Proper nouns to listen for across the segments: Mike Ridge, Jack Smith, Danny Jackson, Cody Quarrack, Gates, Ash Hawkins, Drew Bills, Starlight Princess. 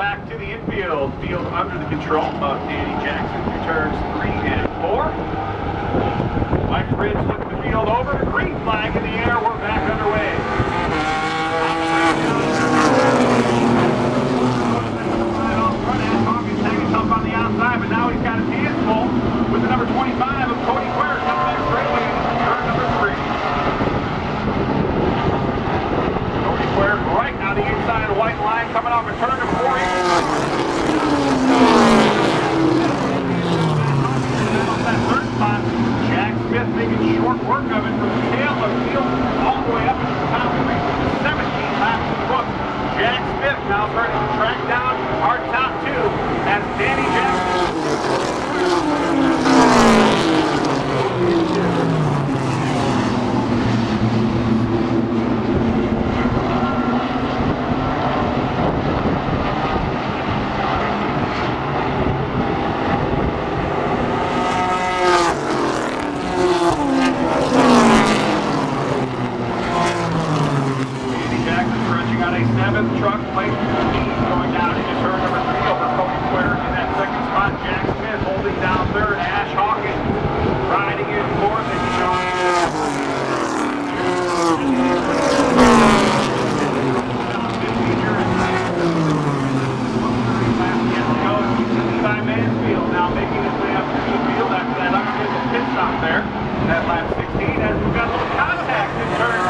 back to the infield. Field under the control of Danny Jackson, who turns 3 and 4. Mike Ridge looks the field over. Green flag in the air. We're back underway. Taking up on the outside, but now he's got his hands full with the number 25 of Cody Quarrack. Comes back straight away. Turn number 3. Cody Quarrack right out the inside of the white line, coming off a turn to 4. Jack Smith making short work of it from the tail of the field all the way up into the top of the 17 laps of the book. Jack Smith now turning the track down our top 2 as Danny Jackson. Truck placed going down into turn number 3 over Cody Quarrack in that second spot. Jack Smith holding down third. Ash Hawkins riding in fourth, and Sean Mansfield now making his way up to the field after that unofficial pit stop there. That lap 16 as we've got a little contact in turn.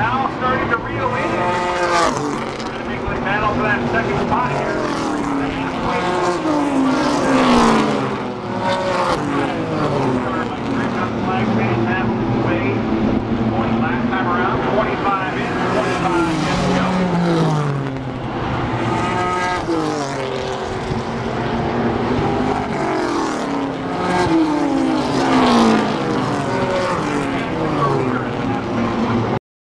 Now starting to reel in. We're going to make a battle for that second spot here.